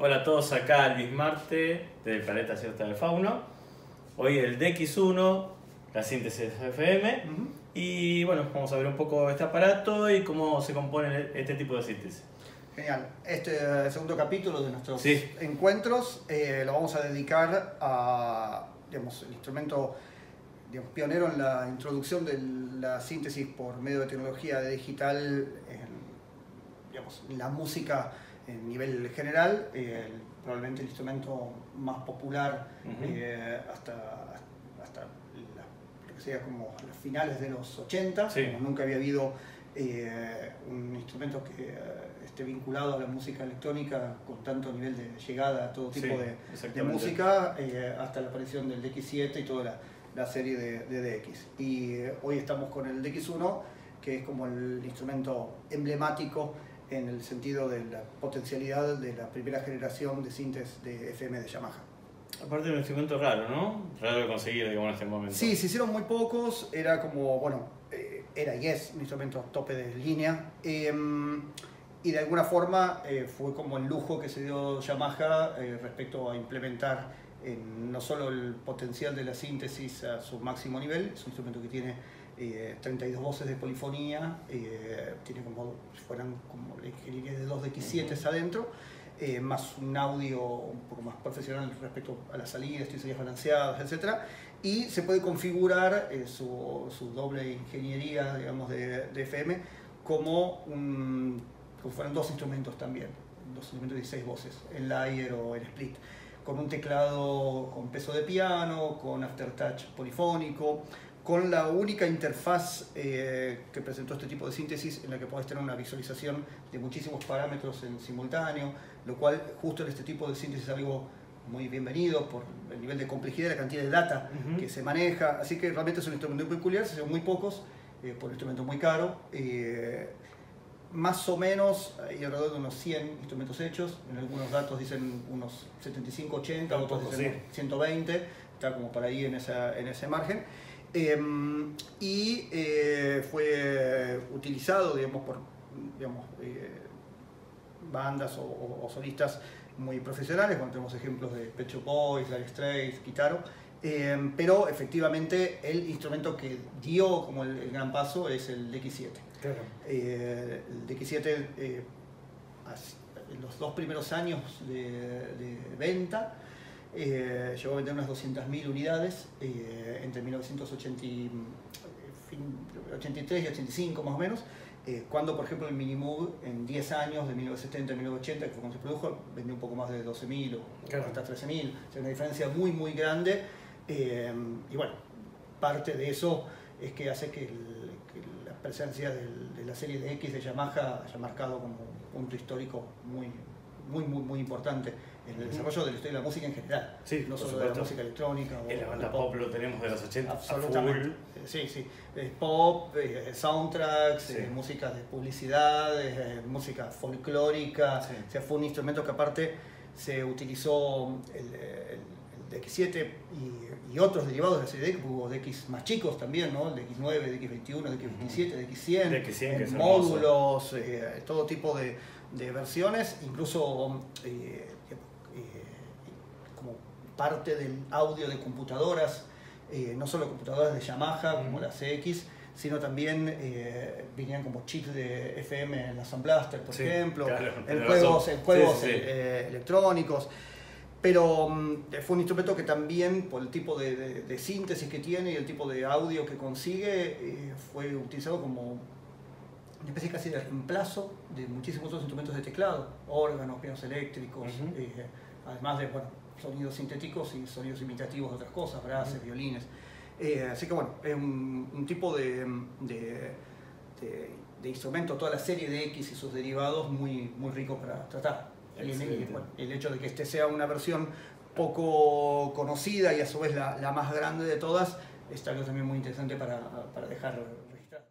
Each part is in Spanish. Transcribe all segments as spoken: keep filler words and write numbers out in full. Hola a todos, acá Luis Marte del planeta La Siesta del Fauno. Hoy el D X uno, la síntesis F M. Uh -huh. Y bueno, vamos a ver un poco este aparato y cómo se compone este tipo de síntesis. Genial. Este segundo capítulo de nuestros sí. encuentros eh, lo vamos a dedicar a, digamos, el instrumento digamos, pionero en la introducción de la síntesis por medio de tecnología digital en, digamos, en la música en nivel general, eh, el, probablemente el instrumento más popular uh-huh. eh, hasta, hasta la, lo que sea como las finales de los ochenta, sí. como nunca había habido eh, un instrumento que esté vinculado a la música electrónica con tanto nivel de llegada a todo tipo sí, de, de música, eh, hasta la aparición del D X siete y toda la, la serie de, de D X. Y eh, hoy estamos con el D X uno, que es como el instrumento emblemático en el sentido de la potencialidad de la primera generación de síntesis de F M de Yamaha. Aparte de un instrumento raro, ¿no? Raro de conseguir, digamos, en este momento. Sí, se hicieron muy pocos, era como, bueno, eh, era y es un instrumento tope de línea. Eh, y de alguna forma eh, fue como el lujo que se dio Yamaha eh, respecto a implementar eh, no solo el potencial de la síntesis a su máximo nivel, es un instrumento que tiene Eh, treinta y dos voces de polifonía, eh, tiene como si fueran como la ingeniería de dos D X siete uh-huh. adentro, eh, más un audio un poco más profesional respecto a las salidas, salidas balanceadas, etcétera. Y se puede configurar eh, su, su doble ingeniería, digamos, de, de F M como, un, como fueran dos instrumentos también, dos instrumentos de dieciséis voces, en layer o en split, con un teclado con peso de piano, con aftertouch polifónico, con la única interfaz eh, que presentó este tipo de síntesis en la que podés tener una visualización de muchísimos parámetros en simultáneo, lo cual justo en este tipo de síntesis es algo muy bienvenido por el nivel de complejidad y la cantidad de data uh-huh. que se maneja, así que realmente es un instrumento muy peculiar, se hacen muy pocos, eh, por un instrumento muy caro, eh, más o menos hay alrededor de unos cien instrumentos hechos, en algunos datos dicen unos setenta y cinco, ochenta, no, otros dicen sí. ciento veinte, está como para ahí en, esa, en ese margen. Eh, y eh, fue utilizado, digamos, por digamos, eh, bandas o, o, o solistas muy profesionales, cuando tenemos ejemplos de Pet Shop Boys, Alex Stress, Kitaro, eh, pero efectivamente el instrumento que dio como el, el gran paso es el D X siete. Claro. Eh, el D X siete, eh, en los dos primeros años de, de venta, Eh, llegó a vender unas doscientas mil unidades eh, entre mil novecientos ochenta y tres y ochenta y cinco más o menos, eh, cuando por ejemplo el Mini Move en diez años de mil novecientos setenta a mil novecientos ochenta, que fue cuando se produjo, vendió un poco más de doce mil o claro. hasta trece mil, o sea, una diferencia muy muy grande, eh, y bueno, parte de eso es que hace que, el, que la presencia del, de la serie de X de Yamaha haya marcado como un punto histórico muy muy muy muy importante en el desarrollo de la historia de la música en general, sí, no solo de la música electrónica. En la banda pop lo tenemos de los ochenta, absolutamente. Sí, sí, es pop, eh, soundtracks, sí. eh, música de publicidad, eh, música folclórica, sí. o sea, fue un instrumento que aparte se utilizó el, el, el D X siete y, y otros derivados de la serie D X, hubo D X más chicos también, ¿no? El D X nueve, el D X veintiuno, el D X veintisiete, el D X cien, D X cien módulos, eh, todo tipo de, de versiones, incluso eh, parte del audio de computadoras, eh, no solo computadoras de Yamaha uh-huh. como las C X, sino también eh, venían como chips de F M en la Sound Blaster, por sí, ejemplo, claro, en juegos, en juegos sí, sí. Eh, electrónicos. Pero um, fue un instrumento que también, por el tipo de, de, de síntesis que tiene y el tipo de audio que consigue, eh, fue utilizado como una especie casi de reemplazo de muchísimos otros instrumentos de teclado, órganos, pianos eléctricos, uh-huh. eh, además de, bueno, sonidos sintéticos y sonidos imitativos de otras cosas, brases, uh-huh. violines. Eh, así que bueno, es un, un tipo de, de, de, de instrumento, toda la serie de X y sus derivados muy, muy rico para tratar. Y, bueno, el hecho de que este sea una versión poco conocida y a su vez la, la más grande de todas, es algo también muy interesante para, para dejar registrado.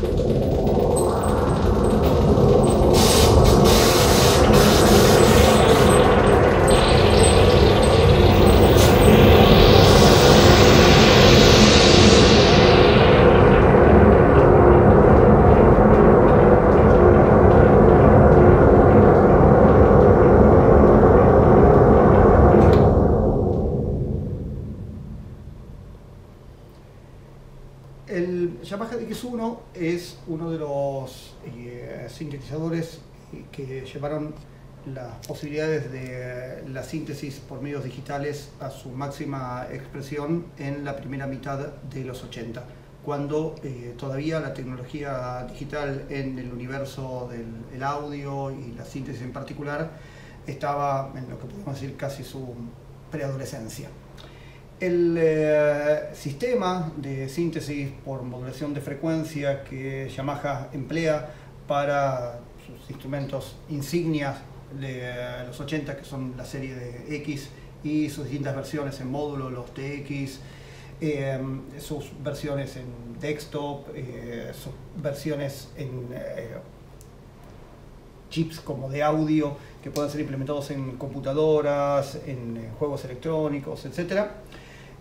D X uno es uno de los eh, sintetizadores que llevaron las posibilidades de eh, la síntesis por medios digitales a su máxima expresión en la primera mitad de los ochenta, cuando eh, todavía la tecnología digital en el universo del el audio y la síntesis en particular estaba en lo que podemos decir casi su preadolescencia. El eh, sistema de síntesis por modulación de frecuencia que Yamaha emplea para sus instrumentos insignias de los ochenta, que son la serie de X y sus distintas versiones en módulo, los T X, eh, sus versiones en desktop, eh, sus versiones en eh, chips como de audio que pueden ser implementados en computadoras, en juegos electrónicos, etcétera.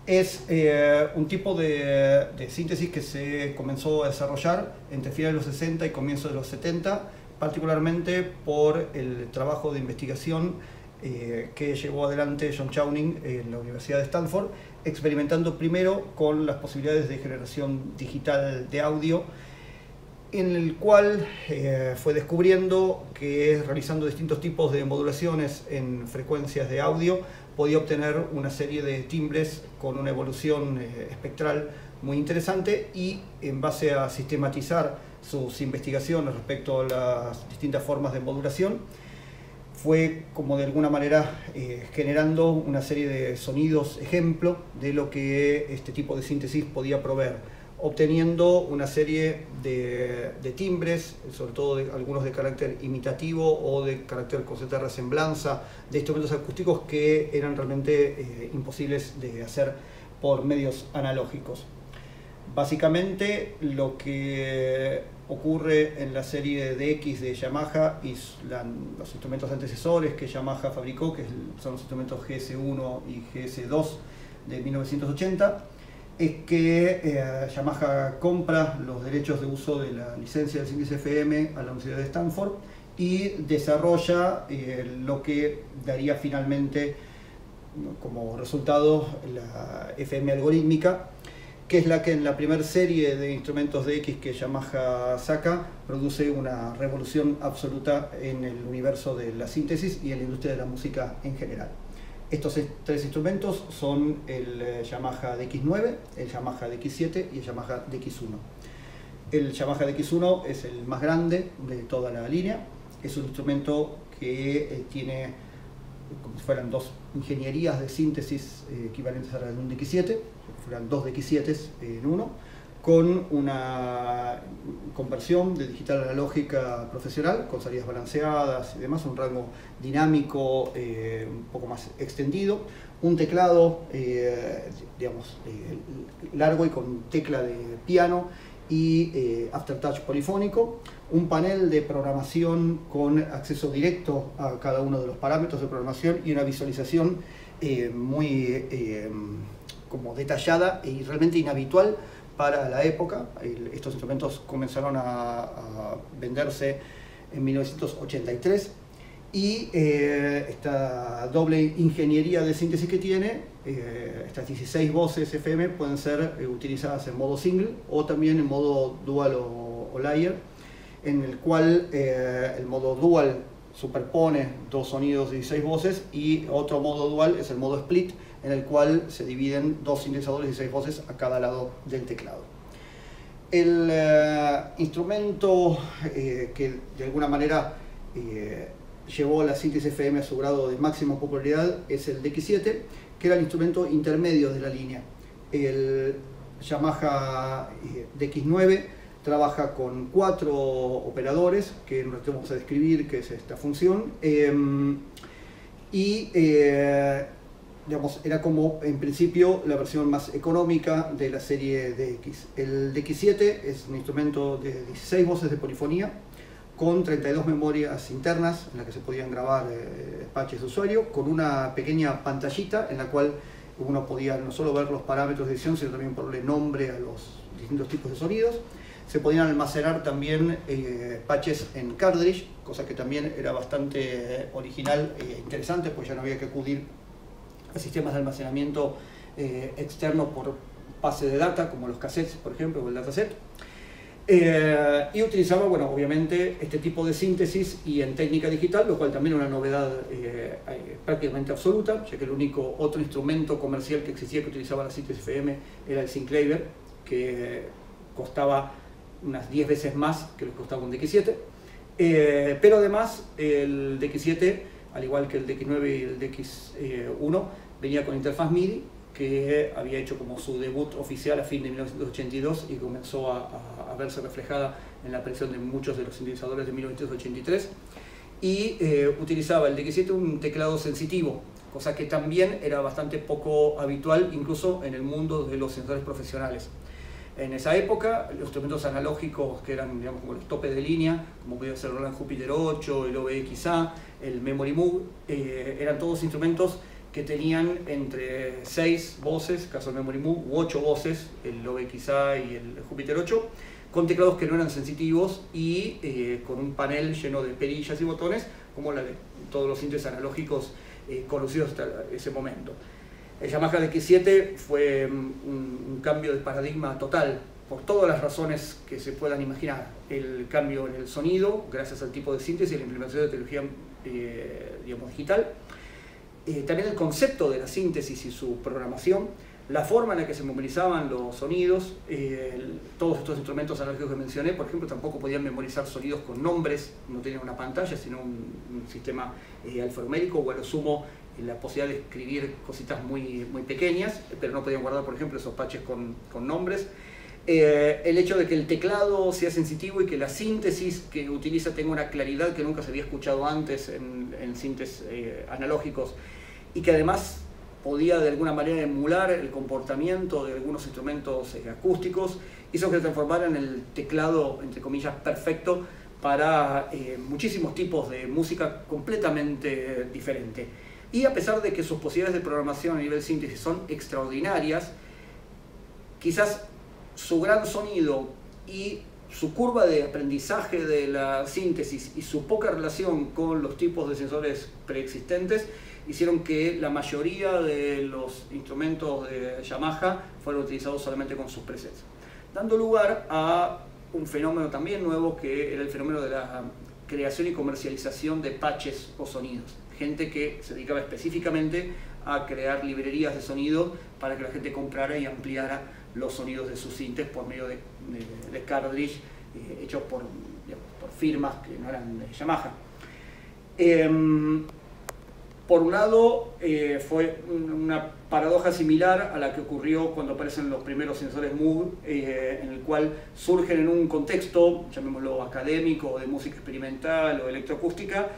Es eh, un tipo de, de síntesis que se comenzó a desarrollar entre finales de los sesenta y comienzos de los setenta, particularmente por el trabajo de investigación eh, que llevó adelante John Chowning en la Universidad de Stanford, experimentando primero con las posibilidades de generación digital de audio, en el cual eh, fue descubriendo que realizando distintos tipos de modulaciones en frecuencias de audio podía obtener una serie de timbres con una evolución eh, espectral muy interesante, y en base a sistematizar sus investigaciones respecto a las distintas formas de modulación, fue como de alguna manera eh, generando una serie de sonidos, ejemplo de lo que este tipo de síntesis podía proveer, obteniendo una serie de, de timbres, sobre todo de, algunos de carácter imitativo o de carácter con cierta resemblanza de instrumentos acústicos que eran realmente eh, imposibles de hacer por medios analógicos. Básicamente lo que ocurre en la serie D X de Yamaha y la, los instrumentos antecesores que Yamaha fabricó, que son los instrumentos G S uno y G S dos de mil novecientos ochenta, es que eh, Yamaha compra los derechos de uso de la licencia del síntesis F M a la Universidad de Stanford y desarrolla eh, lo que daría finalmente como resultado la F M algorítmica, que es la que en la primera serie de instrumentos de X que Yamaha saca produce una revolución absoluta en el universo de la síntesis y en la industria de la música en general. Estos tres instrumentos son el Yamaha D X nueve, el Yamaha D X siete y el Yamaha D X uno. El Yamaha D X uno es el más grande de toda la línea. Es un instrumento que tiene como si fueran dos ingenierías de síntesis equivalentes a las de un D X siete, fueran dos D X siete en uno, con una conversión de digital a la lógica profesional, con salidas balanceadas y demás, un rango dinámico eh, un poco más extendido, un teclado eh, digamos, eh, largo y con tecla de piano y eh, aftertouch polifónico, un panel de programación con acceso directo a cada uno de los parámetros de programación y una visualización eh, muy eh, como detallada y realmente inhabitual para la época. Estos instrumentos comenzaron a, a venderse en mil novecientos ochenta y tres y eh, esta doble ingeniería de síntesis que tiene, eh, estas dieciséis voces F M pueden ser eh, utilizadas en modo single o también en modo dual o, o layer, en el cual eh, el modo dual superpone dos sonidos de dieciséis voces, y otro modo dual es el modo split, en el cual se dividen dos sintetizadores y seis voces a cada lado del teclado. El eh, instrumento eh, que de alguna manera eh, llevó la síntesis F M a su grado de máxima popularidad es el D X siete, que era el instrumento intermedio de la línea. El Yamaha eh, D X nueve trabaja con cuatro operadores, que en un rato vamos a describir qué es esta función, eh, y eh, digamos, era como en principio la versión más económica de la serie D X. El D X siete es un instrumento de dieciséis voces de polifonía con treinta y dos memorias internas en las que se podían grabar eh, despaches de usuario, con una pequeña pantallita en la cual uno podía no solo ver los parámetros de edición, sino también ponerle nombre a los distintos tipos de sonidos. Se podían almacenar también eh, patches en cartridge, cosa que también era bastante eh, original e eh, interesante, pues ya no había que acudir a sistemas de almacenamiento eh, externos por pase de data, como los cassettes, por ejemplo, o el dataset. Eh, y utilizaba, bueno, obviamente, este tipo de síntesis y en técnica digital, lo cual también era una novedad eh, prácticamente absoluta, ya que el único otro instrumento comercial que existía que utilizaba la síntesis F M era el Synclavier, que costaba unas diez veces más que lo que costaba un D X siete, eh, pero además el D X siete, al igual que el D X nueve y el D X uno, venía con interfaz MIDI, que había hecho como su debut oficial a fin de mil novecientos ochenta y dos y comenzó a, a, a verse reflejada en la aparición de muchos de los sintetizadores de mil novecientos ochenta y tres, y eh, utilizaba el D X siete un teclado sensitivo, cosa que también era bastante poco habitual incluso en el mundo de los sensores profesionales. En esa época, los instrumentos analógicos que eran, digamos, como los topes de línea, como podía ser el Roland Júpiter ocho, el O B X A, el Memory Moog, eh, eran todos instrumentos que tenían entre seis voces, caso del Memory Moog, u ocho voces, el O B X A y el Júpiter ocho, con teclados que no eran sensitivos y eh, con un panel lleno de perillas y botones, como la de todos los sintes analógicos eh, conocidos hasta ese momento. El Yamaha D X siete fue un cambio de paradigma total, por todas las razones que se puedan imaginar. El cambio en el sonido, gracias al tipo de síntesis y la implementación de tecnología eh, digamos, digital. Eh, también el concepto de la síntesis y su programación, la forma en la que se memorizaban los sonidos. Eh, el, todos estos instrumentos analógicos que mencioné, por ejemplo, tampoco podían memorizar sonidos con nombres, no tenían una pantalla, sino un, un sistema eh, alfanumérico, o a lo sumo la posibilidad de escribir cositas muy, muy pequeñas, pero no podían guardar, por ejemplo, esos patches con, con nombres. Eh, el hecho de que el teclado sea sensitivo y que la síntesis que utiliza tenga una claridad que nunca se había escuchado antes en, en sintes eh, analógicos, y que además podía de alguna manera emular el comportamiento de algunos instrumentos eh, acústicos, hizo que se transformara en el teclado, entre comillas, perfecto para eh, muchísimos tipos de música completamente eh, diferente. Y a pesar de que sus posibilidades de programación a nivel síntesis son extraordinarias, quizás su gran sonido y su curva de aprendizaje de la síntesis y su poca relación con los tipos de sensores preexistentes hicieron que la mayoría de los instrumentos de Yamaha fueran utilizados solamente con sus presets, dando lugar a un fenómeno también nuevo, que era el fenómeno de la creación y comercialización de patches o sonidos. Gente que se dedicaba específicamente a crear librerías de sonido para que la gente comprara y ampliara los sonidos de sus sintes por medio de, de, de cartridge eh, hechos por, digamos, por firmas que no eran de Yamaha. Eh, por un lado, eh, fue una paradoja similar a la que ocurrió cuando aparecen los primeros sensores Moog, eh, en el cual surgen en un contexto, llamémoslo académico, de música experimental o electroacústica,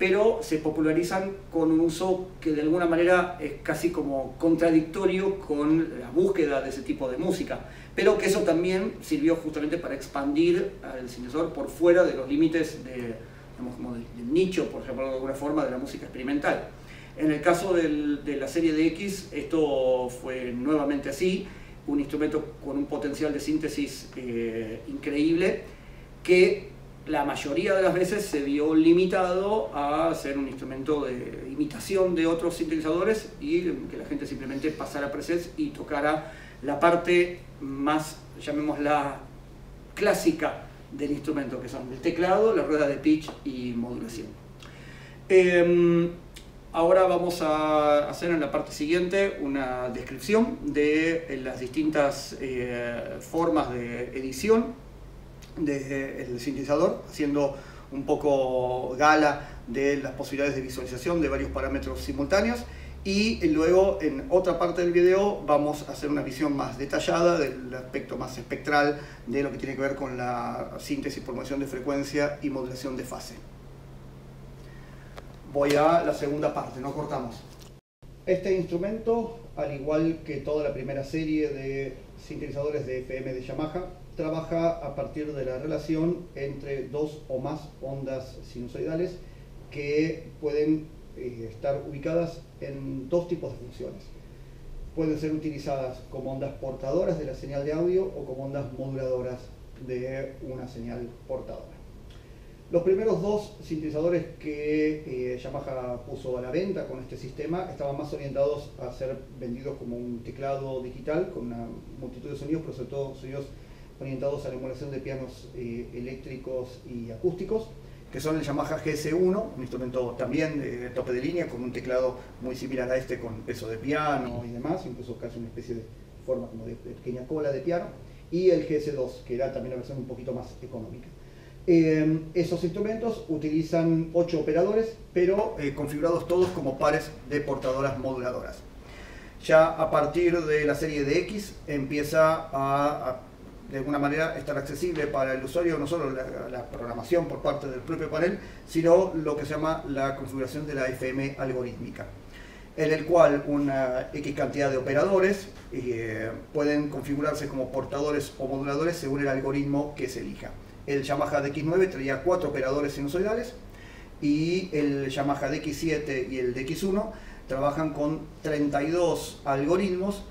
pero se popularizan con un uso que de alguna manera es casi como contradictorio con la búsqueda de ese tipo de música, pero que eso también sirvió justamente para expandir al sintetizador por fuera de los límites de, digamos, como del, del nicho, por llamarlo de alguna forma, de la música experimental. En el caso del, de la serie D X, esto fue nuevamente así, un instrumento con un potencial de síntesis eh, increíble, que la mayoría de las veces se vio limitado a ser un instrumento de imitación de otros sintetizadores y que la gente simplemente pasara presets y tocara la parte más, llamémosla, clásica del instrumento, que son el teclado, la rueda de pitch y modulación. Eh, ahora vamos a hacer en la parte siguiente una descripción de las distintas eh, formas de edición desde el sintetizador, haciendo un poco gala de las posibilidades de visualización de varios parámetros simultáneos, y luego en otra parte del video vamos a hacer una visión más detallada del aspecto más espectral de lo que tiene que ver con la síntesis, formación de frecuencia y modulación de fase. Voy a la segunda parte, no cortamos. Este instrumento, al igual que toda la primera serie de sintetizadores de F M de Yamaha, trabaja a partir de la relación entre dos o más ondas sinusoidales que pueden eh, estar ubicadas en dos tipos de funciones. Pueden ser utilizadas como ondas portadoras de la señal de audio o como ondas moduladoras de una señal portadora. Los primeros dos sintetizadores que eh, Yamaha puso a la venta con este sistema estaban más orientados a ser vendidos como un teclado digital con una multitud de sonidos, pero sobre todo sonidos orientados a la emulación de pianos eh, eléctricos y acústicos, que son el Yamaha G S uno, un instrumento también de tope de línea con un teclado muy similar a este con peso de piano y demás, incluso casi una especie de forma como de pequeña cola de piano, y el G S dos, que era también la versión un poquito más económica. Eh, esos instrumentos utilizan ocho operadores, pero eh, configurados todos como pares de portadoras moduladoras. Ya a partir de la serie D X empieza a, a de alguna manera estar accesible para el usuario no solo la, la programación por parte del propio panel, sino lo que se llama la configuración de la F M algorítmica, en el cual una X cantidad de operadores eh, pueden configurarse como portadores o moduladores según el algoritmo que se elija. El Yamaha D X nueve traía cuatro operadores sinusoidales y el Yamaha D X siete y el D X uno trabajan con treinta y dos algoritmos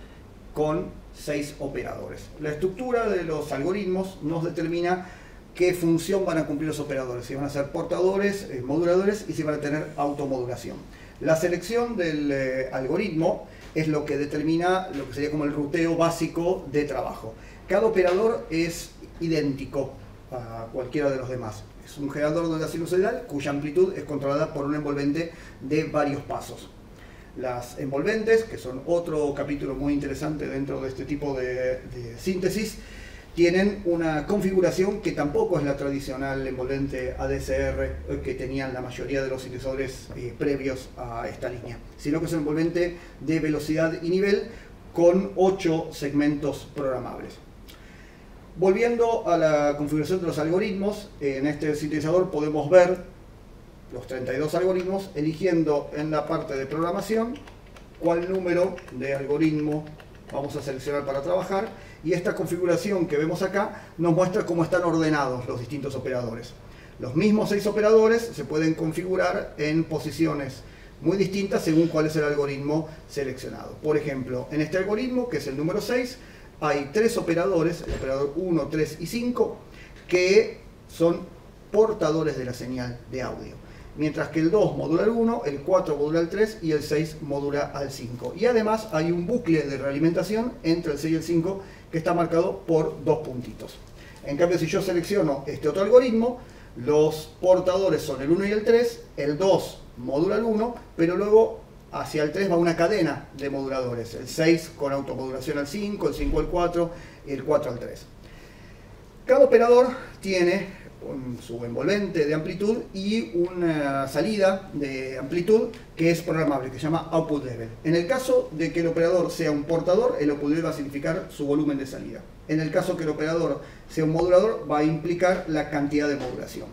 con seis operadores. La estructura de los algoritmos nos determina qué función van a cumplir los operadores, si van a ser portadores, eh, moduladores y si van a tener automodulación. La selección del eh, algoritmo es lo que determina lo que sería como el ruteo básico de trabajo. Cada operador es idéntico a cualquiera de los demás. Es un generador de onda sinusoidal cuya amplitud es controlada por un envolvente de varios pasos. Las envolventes, que son otro capítulo muy interesante dentro de este tipo de, de síntesis, tienen una configuración que tampoco es la tradicional envolvente A D C R que tenían la mayoría de los sintetizadores eh, previos a esta línea, sino que es un envolvente de velocidad y nivel con ocho segmentos programables. Volviendo a la configuración de los algoritmos, en este sintetizador podemos ver los treinta y dos algoritmos, eligiendo en la parte de programación cuál número de algoritmo vamos a seleccionar para trabajar, y esta configuración que vemos acá nos muestra cómo están ordenados los distintos operadores. Los mismos seis operadores se pueden configurar en posiciones muy distintas según cuál es el algoritmo seleccionado. Por ejemplo, en este algoritmo, que es el número seis, hay tres operadores, el operador uno, tres y cinco, que son portadores de la señal de audio. Mientras que el dos modula al uno, el cuatro modula al tres y el seis modula al cinco. Y además hay un bucle de realimentación entre el seis y el cinco que está marcado por dos puntitos. En cambio, si yo selecciono este otro algoritmo, los portadores son el uno y el tres, el dos modula al uno, pero luego hacia el tres va una cadena de moduladores, el seis con automodulación al cinco, el cinco al cuatro y el cuatro al tres. Cada operador tiene su envolvente de amplitud y una salida de amplitud que es programable, que se llama output level. En el caso de que el operador sea un portador, el output level va a significar su volumen de salida. En el caso que el operador sea un modulador, va a implicar la cantidad de modulación.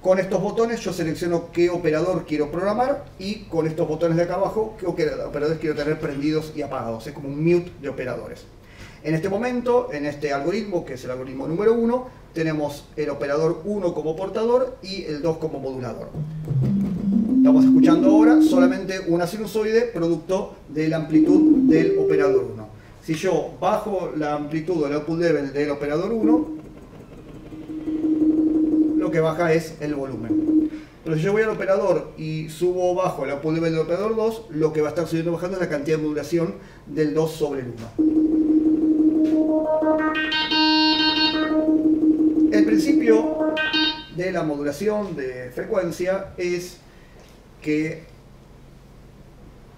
Con estos botones yo selecciono qué operador quiero programar y con estos botones de acá abajo qué operadores quiero tener prendidos y apagados. Es como un mute de operadores. En este momento, en este algoritmo, que es el algoritmo número uno, tenemos el operador uno como portador y el dos como modulador. Estamos escuchando ahora solamente una sinusoide producto de la amplitud del operador uno. Si yo bajo la amplitud del output level del operador uno, lo que baja es el volumen. Pero si yo voy al operador y subo o bajo el output level del operador dos, lo que va a estar subiendo o bajando es la cantidad de modulación del dos sobre el uno. El principio de la modulación de frecuencia es que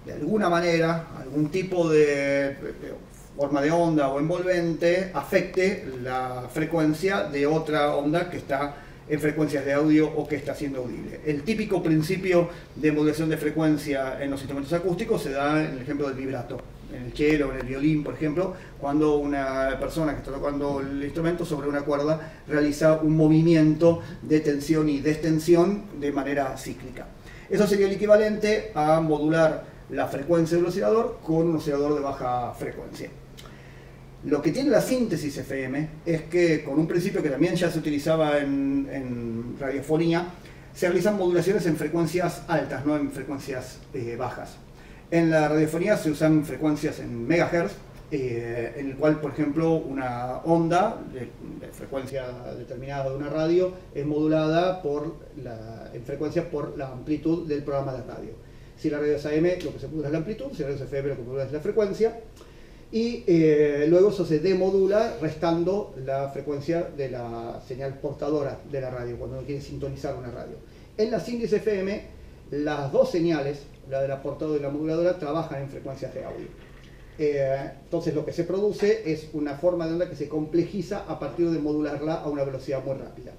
de alguna manera, algún tipo de forma de onda o envolvente afecte la frecuencia de otra onda que está en frecuencias de audio o que está siendo audible. El típico principio de modulación de frecuencia en los instrumentos acústicos se da en el ejemplo del vibrato. En el cello, en el violín, por ejemplo, cuando una persona que está tocando el instrumento sobre una cuerda realiza un movimiento de tensión y destensión de manera cíclica. Eso sería el equivalente a modular la frecuencia del oscilador con un oscilador de baja frecuencia. Lo que tiene la síntesis F M es que, con un principio que también ya se utilizaba en, en radiofonía, se realizan modulaciones en frecuencias altas, no en frecuencias eh, bajas. En la radiofonía se usan frecuencias en megahertz, eh, en el cual, por ejemplo, una onda de, de frecuencia determinada de una radio es modulada por la, en frecuencia por la amplitud del programa de radio. Si la radio es A M, lo que se modula es la amplitud; si la radio es F M, lo que se modula es la frecuencia. Y eh, luego eso se demodula restando la frecuencia de la señal portadora de la radio, cuando uno quiere sintonizar una radio. En la síntesis F M, las dos señales, la de la portadora y la moduladora, trabajan en frecuencias de audio. Eh, entonces lo que se produce es una forma de onda que se complejiza a partir de modularla a una velocidad muy rápida.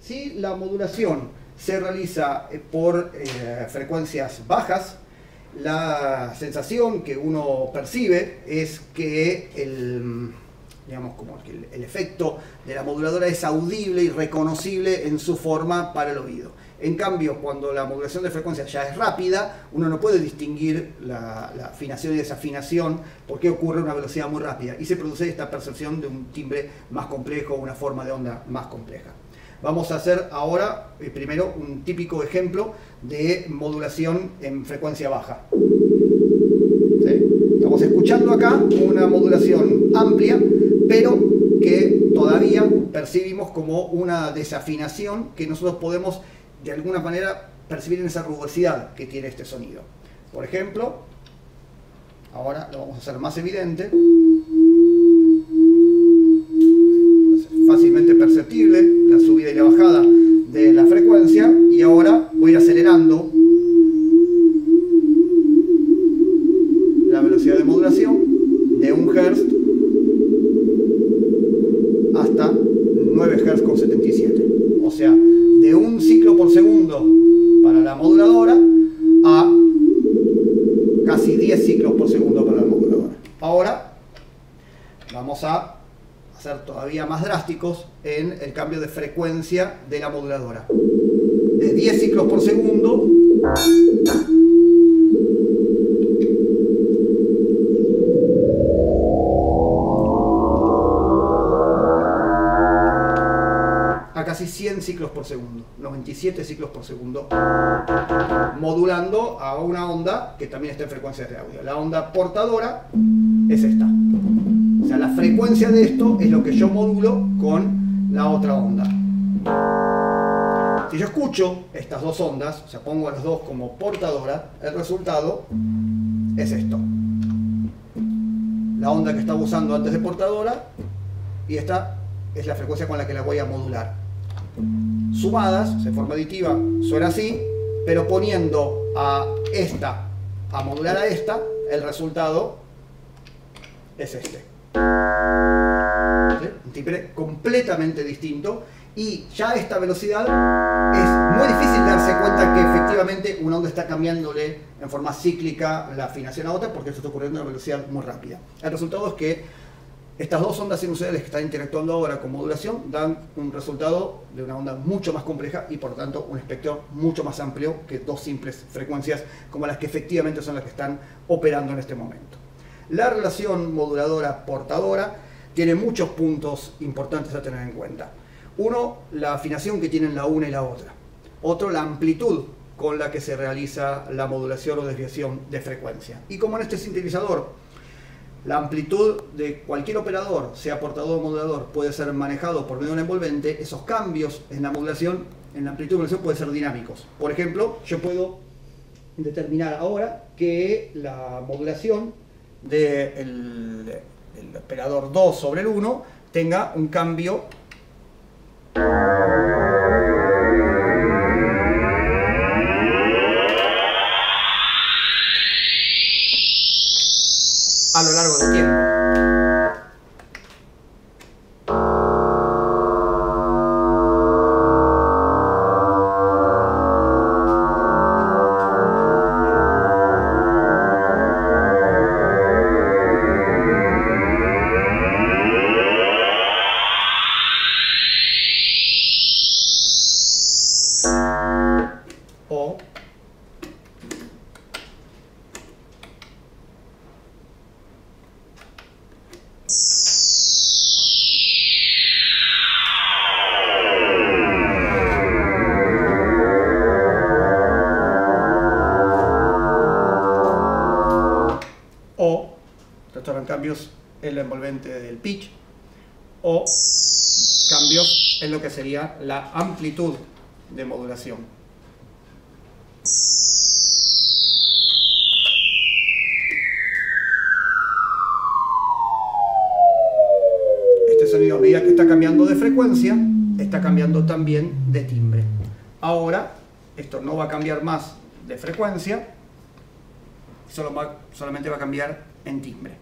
Si la modulación se realiza por eh, frecuencias bajas, la sensación que uno percibe es que el, digamos, como que el, el efecto de la moduladora es audible y reconocible en su forma para el oído. En cambio, cuando la modulación de frecuencia ya es rápida, uno no puede distinguir la, la afinación y desafinación porque ocurre a una velocidad muy rápida y se produce esta percepción de un timbre más complejo, una forma de onda más compleja. Vamos a hacer ahora, eh, primero, un típico ejemplo de modulación en frecuencia baja. ¿Sí? Estamos escuchando acá una modulación amplia, pero que todavía percibimos como una desafinación que nosotros podemos, de alguna manera, percibir en esa rugosidad que tiene este sonido. Por ejemplo, ahora lo vamos a hacer más evidente. Fácilmente perceptible la subida y la bajada de la frecuencia, y ahora voy a ir acelerando la velocidad de modulación de un hertz hasta nueve hertz con setenta y siete, o sea, de un ciclo por segundo para la moduladora a casi diez ciclos por segundo para la moduladora. Ahora vamos a ser todavía más drásticos en el cambio de frecuencia de la moduladora, de diez ciclos por segundo a casi cien ciclos por segundo, noventa y siete ciclos por segundo, modulando a una onda que también está en frecuencias de audio. La onda portadora es esta. O sea, la frecuencia de esto es lo que yo modulo con la otra onda. Si yo escucho estas dos ondas, o sea, pongo a las dos como portadora, el resultado es esto. La onda que estaba usando antes de portadora, y esta es la frecuencia con la que la voy a modular. Sumadas, en forma aditiva, suena así, pero poniendo a esta, a modular a esta, el resultado es este. ¿Sí? Un timbre completamente distinto, y ya a esta velocidad es muy difícil darse cuenta que efectivamente una onda está cambiándole en forma cíclica la afinación a otra, porque esto está ocurriendo a una velocidad muy rápida. El resultado es que estas dos ondas sinusoidales que están interactuando ahora con modulación dan un resultado de una onda mucho más compleja y, por tanto, un espectro mucho más amplio que dos simples frecuencias como las que efectivamente son las que están operando en este momento. La relación moduladora-portadora tiene muchos puntos importantes a tener en cuenta. Uno, la afinación que tienen la una y la otra. Otro, la amplitud con la que se realiza la modulación o desviación de frecuencia. Y como en este sintetizador, la amplitud de cualquier operador, sea portador o modulador, puede ser manejado por medio de un envolvente, esos cambios en la modulación, en la amplitud de modulación, pueden ser dinámicos. Por ejemplo, yo puedo determinar ahora que la modulación del de operador dos sobre el uno tenga un cambio a lo largo del tiempo. cambios en lo envolvente del pitch o cambios en lo que sería la amplitud de modulación. Este sonido, a medida que está cambiando de frecuencia, está cambiando también de timbre. Ahora, esto no va a cambiar más de frecuencia, solo va, solamente va a cambiar en timbre.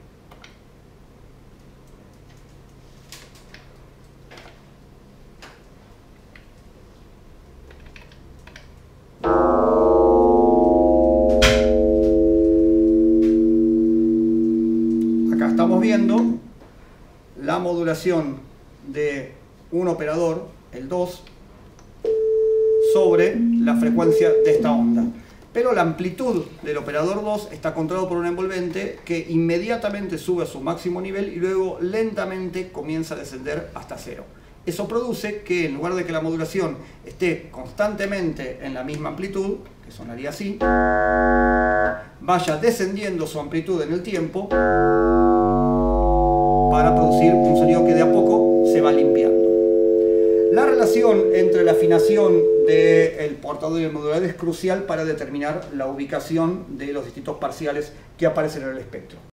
Acá estamos viendo la modulación de un operador, el dos, sobre la frecuencia de esta onda. Pero la amplitud del operador dos está controlado por un envolvente que inmediatamente sube a su máximo nivel y luego lentamente comienza a descender hasta cero. Eso produce que en lugar de que la modulación esté constantemente en la misma amplitud, que sonaría así, vaya descendiendo su amplitud en el tiempo para producir un sonido que de a poco se va limpiando. La relación entre la afinación del portador y el modulador es crucial para determinar la ubicación de los distintos parciales que aparecen en el espectro.